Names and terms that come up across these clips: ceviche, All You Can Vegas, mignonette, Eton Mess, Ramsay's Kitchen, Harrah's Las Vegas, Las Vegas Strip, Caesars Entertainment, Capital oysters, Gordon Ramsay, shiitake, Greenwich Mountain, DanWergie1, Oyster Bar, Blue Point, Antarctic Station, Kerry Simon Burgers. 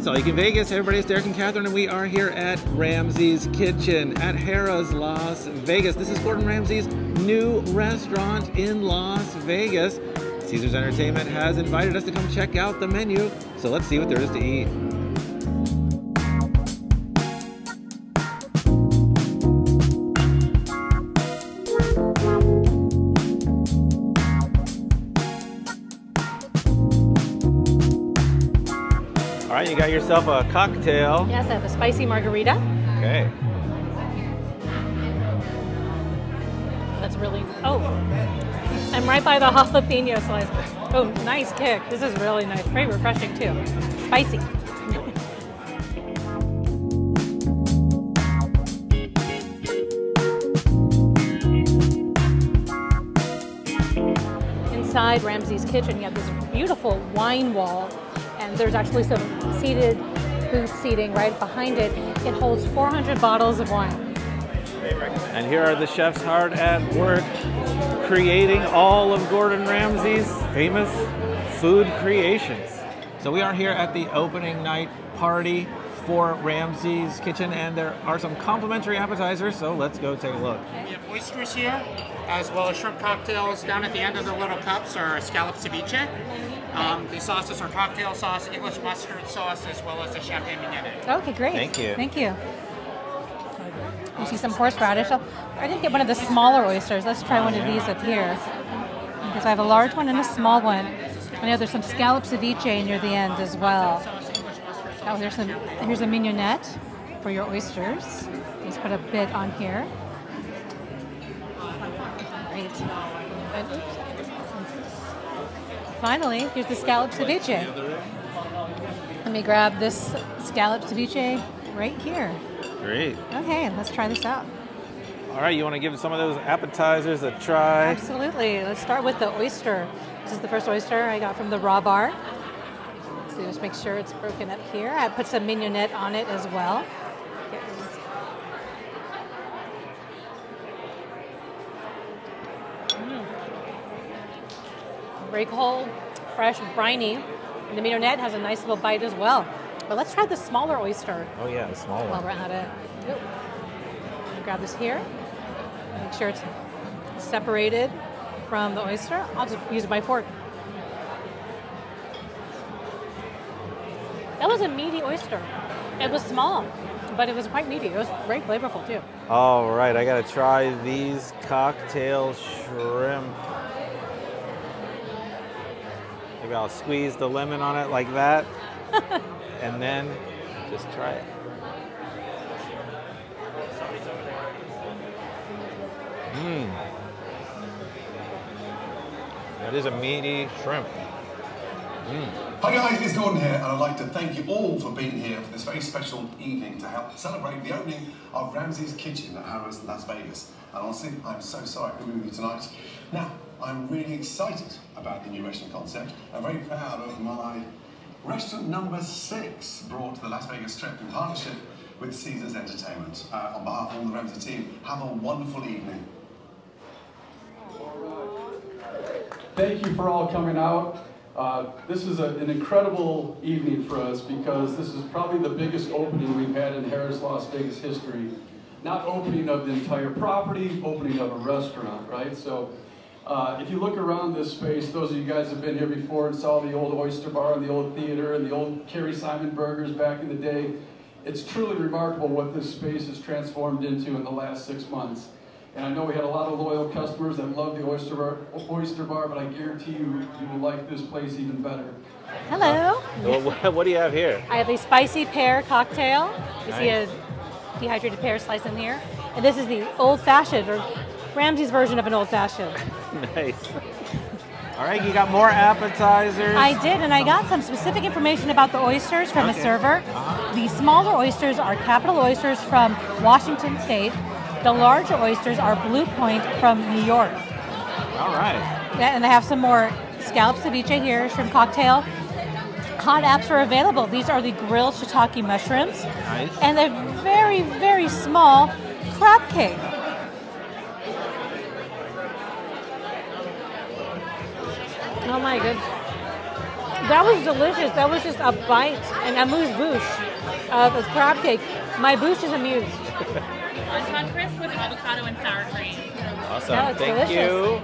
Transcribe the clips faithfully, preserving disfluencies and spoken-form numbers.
It's All You Can Vegas. Hey everybody, it's Derek and Catherine, and we are here at Ramsay's Kitchen at Harrah's Las Vegas. This is Gordon Ramsay's new restaurant in Las Vegas. Caesars Entertainment has invited us to come check out the menu, so let's see what there is to eat. All right, you got yourself a cocktail. Yes, I have a spicy margarita. Okay. That's really, oh, I'm right by the jalapeno slice. Oh, nice kick. This is really nice. Very refreshing too. Spicy. Inside Ramsay's Kitchen, you have this beautiful wine wall. And there's actually some seated booth seating right behind it. It holds four hundred bottles of wine. And here are the chefs hard at work creating all of Gordon Ramsay's famous food creations. So we are here at the opening night party for Ramsay's Kitchen, and there are some complimentary appetizers, so let's go take a look. We have oysters here, as well as shrimp cocktails. Down at the end of the little cups are scallop ceviche. Um, the sauces are cocktail sauce, English mustard sauce, as well as the champagne vignette. Okay, great. Thank you. Thank you. You see some horseradish. I didn't get one of the smaller oysters. Let's try one of these up here. Because I have a large one and a small one. I know there's some scallop ceviche near the end as well. Oh, there's some, here's a mignonette for your oysters. Let's put a bit on here. Great. Finally, here's the scallop ceviche. Let me grab this scallop ceviche right here. Great. Okay, let's try this out. All right, you want to give some of those appetizers a try? Absolutely. Let's start with the oyster. This is the first oyster I got from the raw bar. So just make sure it's broken up here. I put some mignonette on it as well. Very cold, fresh, briny. And the mignonette has a nice little bite as well. But let's try the smaller oyster. Oh yeah, the smaller one. While we're at it. Ooh. Grab this here. Make sure it's separated from the oyster. I'll just use my fork. That was a meaty oyster. It was small, but it was quite meaty. It was very flavorful too. All right, I gotta try these cocktail shrimp. Maybe I'll squeeze the lemon on it like that, and then just try it. Mmm. That is a meaty shrimp. Mm. Hi guys, it's Gordon here, and I'd like to thank you all for being here for this very special evening to help celebrate the opening of Ramsay's Kitchen at Harrah's Las Vegas. And honestly, I'm so sorry for being with you tonight. Now, I'm really excited about the new restaurant concept. I'm very proud of my restaurant number six brought to the Las Vegas Strip in partnership with Caesars Entertainment. Uh, on behalf of all the Ramsay team, have a wonderful evening. Thank you for all coming out. Uh, this is a, an incredible evening for us because this is probably the biggest opening we've had in Harrah's Las Vegas history. Not opening of the entire property, opening of a restaurant, right? So uh, if you look around this space, those of you guys have been here before and saw the old Oyster Bar and the old theater and the old Kerry Simon Burgers back in the day. It's truly remarkable what this space has transformed into in the last six months. And I know we had a lot of loyal customers that love the Oyster Bar, oyster bar but I guarantee you, you will like this place even better. Hello. Uh, what do you have here? I have a spicy pear cocktail. You nice. See a dehydrated pear slice in here. And this is the old-fashioned, or Ramsay's version of an old-fashioned. Nice. All right, you got more appetizers. I did, and I got some specific information about the oysters from okay. a server. Uh-huh. The smaller oysters are Capital oysters from Washington State. The larger oysters are Blue Point from New York. All right. Yeah, and I have some more scallop ceviche here, shrimp cocktail. Hot apps are available. These are the grilled shiitake mushrooms. Nice. And they're very, very small crab cake. Oh my goodness. That was delicious. That was just a bite, an amuse bouche of a crab cake. My bouche is amused. Wonton crisp with avocado and sour cream. Awesome. That looks Thank delicious.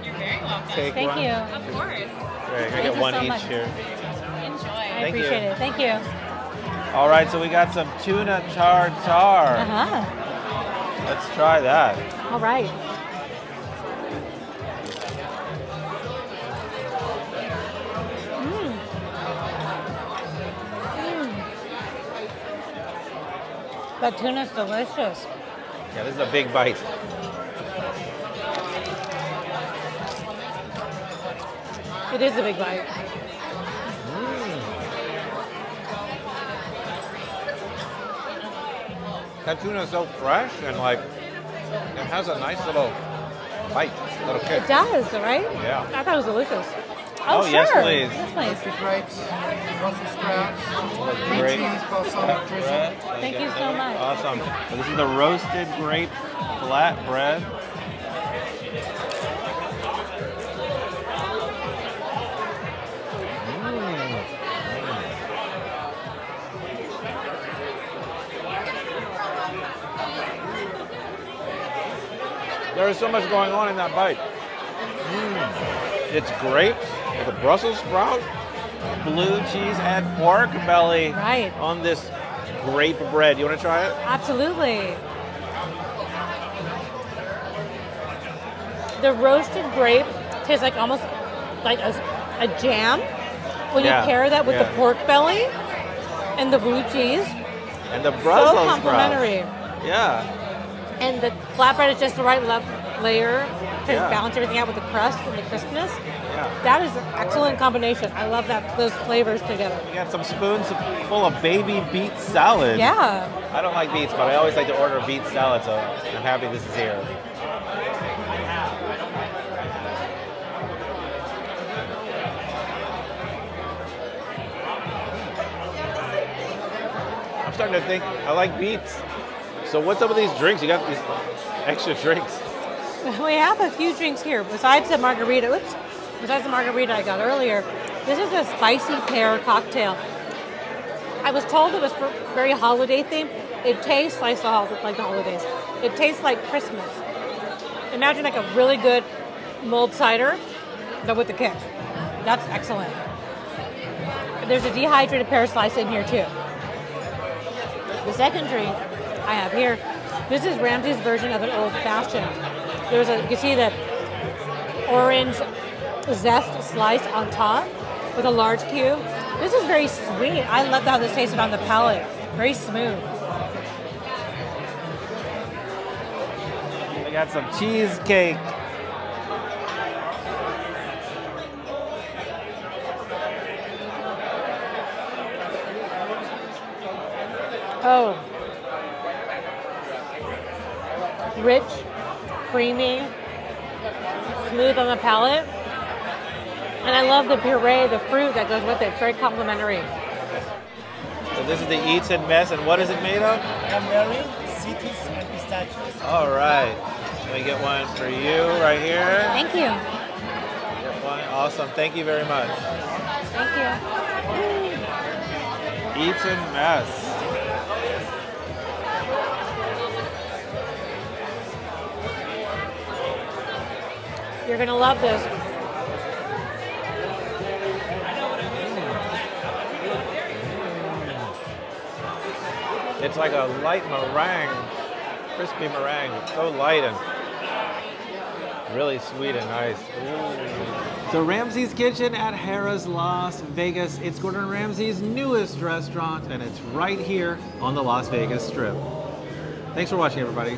you. You're very welcome. Take Thank one. you. Of course. Right, I get one so each much. here. Enjoy. I Thank appreciate you. it. Thank you. All right, so we got some tuna tartare. Uh-huh. Let's try that. All right. The tuna's delicious. Yeah, this is a big bite. It is a big bite. Mm. That tuna's so fresh and like, it has a nice little bite, little kick. It does, right? Yeah. I thought it was delicious. Oh, oh sure. yes, please. Yes, please. Extra grapes, Brussels sprouts, green cheese, balsamic drizzle. Thank you so much. Awesome. So this is the roasted grape flatbread. Mm. There is so much going on in that bite. Mm. It's grapes. The Brussels sprout, blue cheese, and pork belly right. on this grape bread. You want to try it? Absolutely. The roasted grape tastes like almost like a, a jam. When yeah. you pair that with yeah. the pork belly and the blue cheese, and the Brussels so complimentary. Sprouts. Yeah. And the flatbread is just the right level layer. To yeah. balance everything out with the crust and the crispness. Yeah. That is an excellent combination. I love that those flavors together. We got some spoons full of baby beet salad. Yeah. I don't like beets, but I always like to order beet salad, so I'm happy this is here. I'm starting to think I like beets. So what's up with these drinks? You got these extra drinks. We have a few drinks here besides the margarita. Oops, besides the margarita I got earlier. This is a spicy pear cocktail. I was told it was very holiday themed. It tastes like the holidays. It tastes like Christmas. Imagine like a really good mulled cider, but with the kick. That's excellent. There's a dehydrated pear slice in here too. The second drink I have here, this is Ramsay's version of an old fashioned. There's a, you can see the orange zest slice on top with a large cube. This is very sweet. I love how this tasted on the palate. Very smooth. We got some cheesecake. Oh. Rich. Creamy, smooth on the palate, and I love the puree, the fruit that goes with it. It's very complimentary. So this is the Eton Mess, and what is it made of? Cranberry, citrus, and pistachios. All right, let me get one for you right here. Thank you. Get one, awesome. Thank you very much. Thank you. Eton Mess. You're gonna love this. Mm. It's like a light meringue, crispy meringue. It's so light and really sweet and nice. Ooh. So Ramsay's Kitchen at Harrah's Las Vegas. It's Gordon Ramsay's newest restaurant, and it's right here on the Las Vegas Strip. Thanks for watching, everybody.